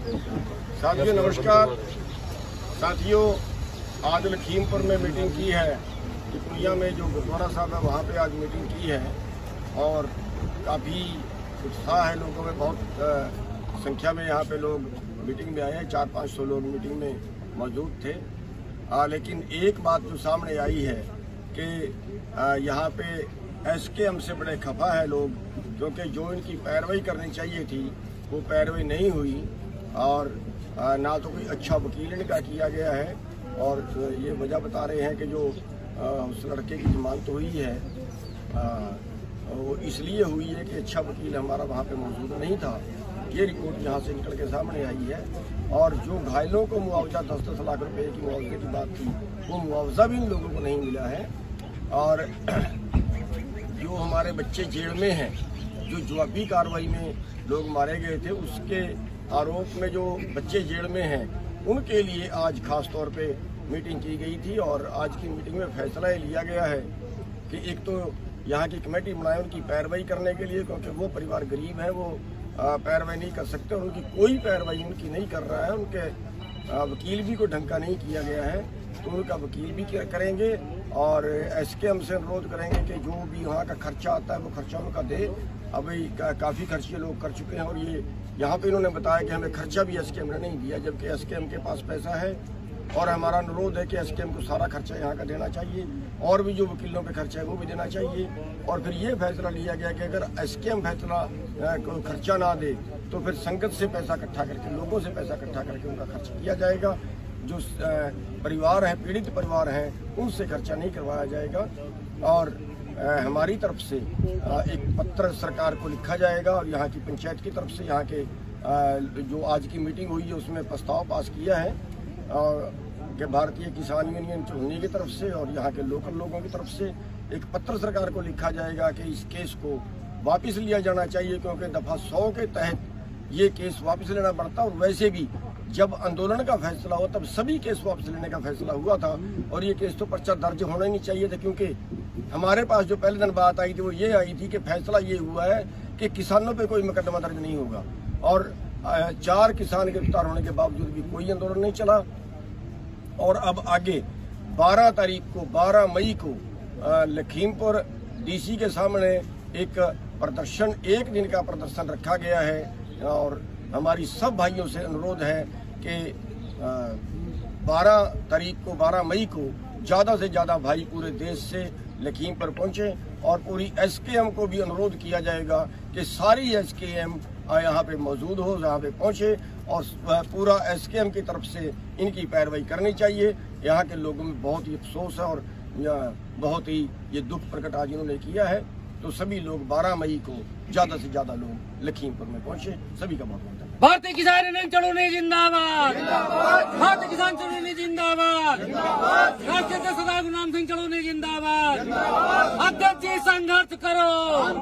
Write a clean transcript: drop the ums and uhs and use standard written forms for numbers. साथियों नमस्कार। साथियों आज लखीमपुर में मीटिंग की है, त्रिपुरिया में जो गुरुद्वारा साहब है वहाँ पे आज मीटिंग की है और काफ़ी उत्साह है लोगों में, बहुत संख्या में यहाँ पे लोग मीटिंग में आए हैं। 400-500 लोग मीटिंग में मौजूद थे। लेकिन एक बात जो सामने आई है कि यहाँ पे SKM से बड़े खफा है लोग, क्योंकि जो इनकी पैरवाई करनी चाहिए थी वो पैरवाई नहीं हुई और ना तो कोई अच्छा वकील इनका किया गया है। और ये वजह बता रहे हैं कि जो उस लड़के की जमानत हुई है वो इसलिए हुई है कि अच्छा वकील हमारा वहाँ पे मौजूद नहीं था। ये रिपोर्ट यहाँ से निकल के सामने आई है। और जो घायलों को मुआवजा 10-10 लाख रुपए की मुआवजे की बात थी, वो मुआवजा भी इन लोगों को नहीं मिला है। और जो हमारे बच्चे जेल में हैं, जो जवाबी कार्रवाई में लोग मारे गए थे, उसके आरोप में जो बच्चे जेल में हैं उनके लिए आज खास तौर पे मीटिंग की गई थी। और आज की मीटिंग में फैसला ये लिया गया है कि एक तो यहाँ की कमेटी बनाए उनकी पैरवाई करने के लिए, क्योंकि वो परिवार गरीब है, वो पैरवाई नहीं कर सकते और उनकी कोई पैरवाई उनकी नहीं कर रहा है। उनके वकील भी कोई ढंग का नहीं किया गया है, तो उनका वकील भी करेंगे। और SKM से अनुरोध करेंगे कि जो भी वहाँ का खर्चा आता है वो खर्चा उनका दे। अभी काफ़ी खर्चे लोग कर चुके हैं और ये यहाँ पे इन्होंने बताया कि हमें खर्चा भी SKM ने नहीं दिया, जबकि SKM के पास पैसा है। और हमारा अनुरोध है कि SKM को सारा खर्चा यहाँ का देना चाहिए और भी जो वकीलों पे खर्चा है वो भी देना चाहिए। और फिर ये फैसला लिया गया कि अगर SKM फैसला को खर्चा ना दे तो फिर संगत से पैसा इकट्ठा करके, लोगों से पैसा इकट्ठा करके उनका खर्चा किया जाएगा। जो परिवार हैं, पीड़ित परिवार हैं, उनसे खर्चा नहीं करवाया जाएगा। और हमारी तरफ से एक पत्र सरकार को लिखा जाएगा और यहाँ की पंचायत की तरफ से यहाँ के जो आज की मीटिंग हुई है उसमें प्रस्ताव पास किया है कि भारतीय किसान यूनियन चढूनी की तरफ से और यहाँ के लोकल लोगों की तरफ से एक पत्र सरकार को लिखा जाएगा कि इस केस को वापस लिया जाना चाहिए, क्योंकि दफ़ा 100 के तहत ये केस वापस लेना पड़ता। और वैसे भी जब आंदोलन का फैसला हो तब सभी केस वापस लेने का फैसला हुआ था और ये केस तो पर्चा दर्ज होना ही नहीं चाहिए था, क्योंकि हमारे पास जो पहले दिन बात आई थी वो ये आई थी कि फैसला ये हुआ है कि किसानों पे कोई मुकदमा दर्ज नहीं होगा। और 4 किसान गिरफ्तार होने के बावजूद भी कोई आंदोलन नहीं चला। और अब आगे 12 मई को लखीमपुर DC के सामने एक प्रदर्शन, एक दिन का प्रदर्शन रखा गया है। और हमारी सब भाइयों से अनुरोध है कि 12 मई को ज़्यादा से ज़्यादा भाई पूरे देश से लखीमपुर पहुँचें। और पूरी SKM को भी अनुरोध किया जाएगा कि सारी SKM यहाँ पे मौजूद हो, यहाँ पे पहुँचे और पूरा SKM की तरफ से इनकी पैरवाई करनी चाहिए। यहाँ के लोगों में बहुत ही अफसोस है और बहुत ही ये दुख प्रकट आज इन्होंने किया है। तो सभी लोग 12 मई को ज्यादा से ज्यादा लोग लखीमपुर में पहुंचे। सभी का बहुत बहुत भारतीय किसान यूनियन चढूनी जिंदाबाद, भारतीय किसान चढूनी जिंदाबाद, राष्ट्रीय गुरनाम सिंह चढूनी जिंदाबाद। अध्यक्ष जी संघर्ष करो।